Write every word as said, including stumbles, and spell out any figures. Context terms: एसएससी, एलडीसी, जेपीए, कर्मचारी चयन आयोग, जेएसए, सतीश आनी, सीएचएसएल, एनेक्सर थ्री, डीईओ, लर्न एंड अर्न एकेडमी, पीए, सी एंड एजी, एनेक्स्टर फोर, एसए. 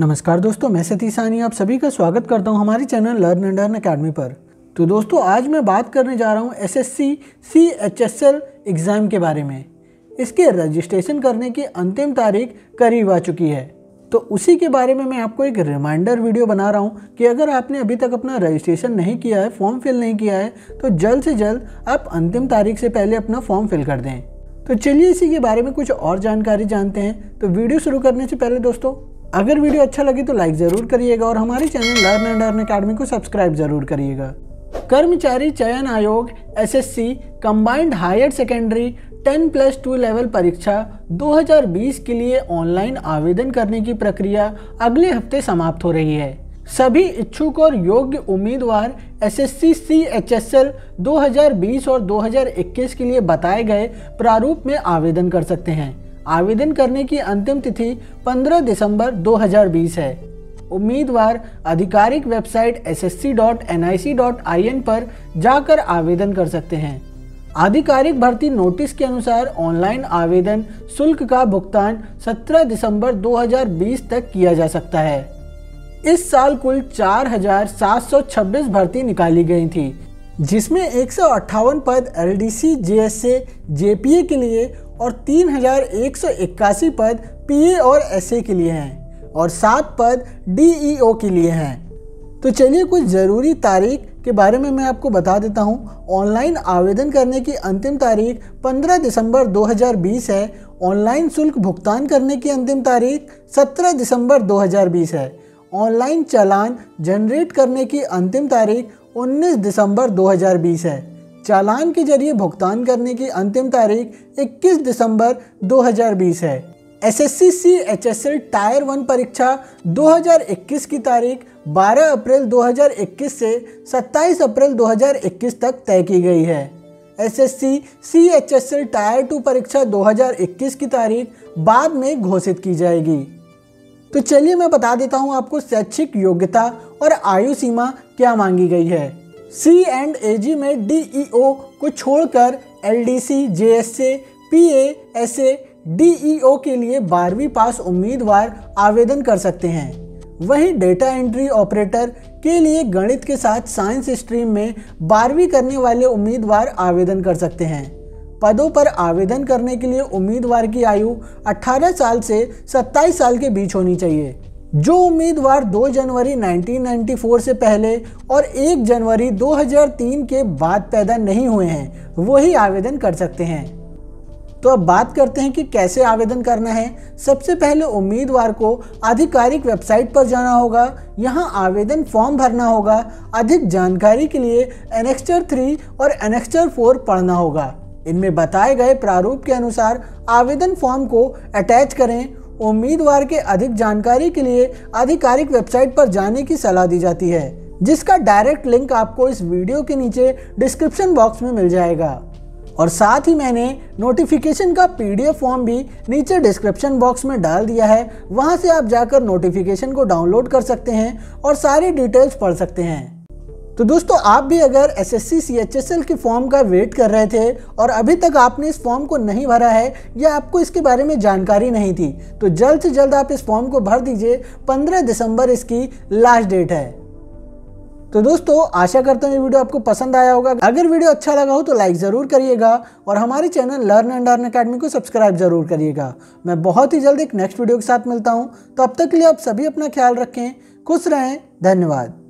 नमस्कार दोस्तों, मैं सतीश आनी आप सभी का स्वागत करता हूं हमारे channel लर्न एंड अर्न एकेडमी पर। तो दोस्तों, आज मैं बात करने जा रहा हूं एसएससी सीएचएसएल एग्ज़ाम के बारे में। इसके रजिस्ट्रेशन करने की अंतिम तारीख करीब आ चुकी है, तो उसी के बारे में मैं आपको एक रिमाइंडर वीडियो बना रहा हूँ कि अगर आपने अभी तक अपना रजिस्ट्रेशन नहीं किया है, फॉर्म फिल नहीं किया है, तो जल्द से जल्द आप अंतिम तारीख से पहले अपना फॉर्म फिल कर दें। तो चलिए इसी के बारे में कुछ और जानकारी जानते हैं। तो वीडियो शुरू करने से पहले दोस्तों, अगर वीडियो अच्छा लगे तो लाइक ज़रूर करिएगा और हमारे channel लर्न एंड अर्न एकेडमी को सब्सक्राइब ज़रूर करिएगा। कर्मचारी चयन आयोग एसएससी combined higher secondary ten plus two level परीक्षा दो हज़ार बीस के लिए ऑनलाइन आवेदन करने की प्रक्रिया अगले हफ्ते समाप्त हो रही है। सभी इच्छुक और योग्य उम्मीदवार एसएससी सीएचएसएल दो हज़ार बीस और दो हज़ार इक्कीस के लिए बताए गए प्रारूप में आवेदन कर सकते हैं। आवेदन करने की अंतिम तिथि पंद्रह दिसंबर दो हज़ार बीस है। उम्मीदवार आधिकारिक website S S C dot N I C dot I N पर जाकर आवेदन कर सकते हैं। आधिकारिक भर्ती नोटिस के अनुसार ऑनलाइन आवेदन शुल्क का भुगतान सत्रह दिसंबर दो हज़ार बीस तक किया जा सकता है। इस साल कुल चार हज़ार सात सौ छब्बीस भर्ती निकाली गई थी, जिसमें एक सौ अट्ठावन पद एलडीसी, जेएसए, जेपीए के लिए और तीन हज़ार एक सौ इक्यासी पद पीए और एसए के लिए हैं और सात पद डीईओ के लिए हैं। तो चलिए कुछ ज़रूरी तारीख के बारे में मैं आपको बता देता हूं। ऑनलाइन आवेदन करने की अंतिम तारीख पंद्रह दिसंबर दो हज़ार बीस है। ऑनलाइन शुल्क भुगतान करने की अंतिम तारीख सत्रह दिसंबर दो हज़ार बीस है। ऑनलाइन चालान जनरेट करने की अंतिम तारीख उन्नीस दिसंबर दो हज़ार बीस है। चालान के जरिए भुगतान करने की अंतिम तारीख इक्कीस दिसंबर दो हज़ार बीस है। एसएससी सीएचएसएल टायर वन परीक्षा दो हज़ार इक्कीस की तारीख बारह अप्रैल दो हज़ार इक्कीस से सत्ताईस अप्रैल दो हज़ार इक्कीस तक तय की गई है। एसएससी सीएचएसएल टायर टू परीक्षा दो हज़ार इक्कीस की तारीख बाद में घोषित की जाएगी। तो चलिए मैं बता देता हूं आपको शैक्षिक योग्यता और आयु सीमा क्या मांगी गई है। सी एंड एजी में डीईओ को छोड़कर एलडीसी, जेएसए, पीए, एसए, डीईओ के लिए बारहवीं पास उम्मीदवार आवेदन कर सकते हैं। वहीं डेटा एंट्री ऑपरेटर के लिए गणित के साथ साइंस स्ट्रीम में बारहवीं करने वाले उम्मीदवार आवेदन कर सकते हैं। पदों पर आवेदन करने के लिए उम्मीदवार की आयु अठारह साल से सत्ताईस साल के बीच होनी चाहिए। जो उम्मीदवार दो जनवरी उन्नीस सौ चौरानवे से पहले और एक जनवरी दो हज़ार तीन के बाद पैदा नहीं हुए हैं, वही आवेदन कर सकते हैं। तो अब बात करते हैं कि कैसे आवेदन करना है। सबसे पहले उम्मीदवार को आधिकारिक वेबसाइट पर जाना होगा, यहाँ आवेदन फॉर्म भरना होगा। अधिक जानकारी के लिए एनेक्सर थ्री और एनेक्स्टर फोर पढ़ना होगा। इनमें बताए गए प्रारूप के अनुसार आवेदन फॉर्म को अटैच करें। उम्मीदवार के अधिक जानकारी के लिए आधिकारिक वेबसाइट पर जाने की सलाह दी जाती है, जिसका डायरेक्ट लिंक आपको इस वीडियो के नीचे डिस्क्रिप्शन बॉक्स में मिल जाएगा। और साथ ही मैंने नोटिफिकेशन का पीडीएफ फॉर्म भी नीचे डिस्क्रिप्शन बॉक्स में डाल दिया है, वहां से आप जाकर नोटिफिकेशन को डाउनलोड कर सकते हैं और सारी डिटेल्स पढ़ सकते हैं। तो दोस्तों, आप भी अगर एसएससी सीएचएसएल के फॉर्म का वेट कर रहे थे और अभी तक आपने इस फॉर्म को नहीं भरा है या आपको इसके बारे में जानकारी नहीं थी, तो जल्द से जल्द आप इस फॉर्म को भर दीजिए। पंद्रह दिसंबर इसकी लास्ट डेट है। तो दोस्तों, आशा करता हूँ ये वीडियो आपको पसंद आया होगा। अगर वीडियो अच्छा लगा हो तो लाइक ज़रूर करिएगा और हमारे channel लर्न एंड अर्न एकेडमी को सब्सक्राइब ज़रूर करिएगा। मैं बहुत ही जल्द एक नेक्स्ट वीडियो के साथ मिलता हूँ। तो अब तक के लिए आप सभी अपना ख्याल रखें, खुश रहें, धन्यवाद।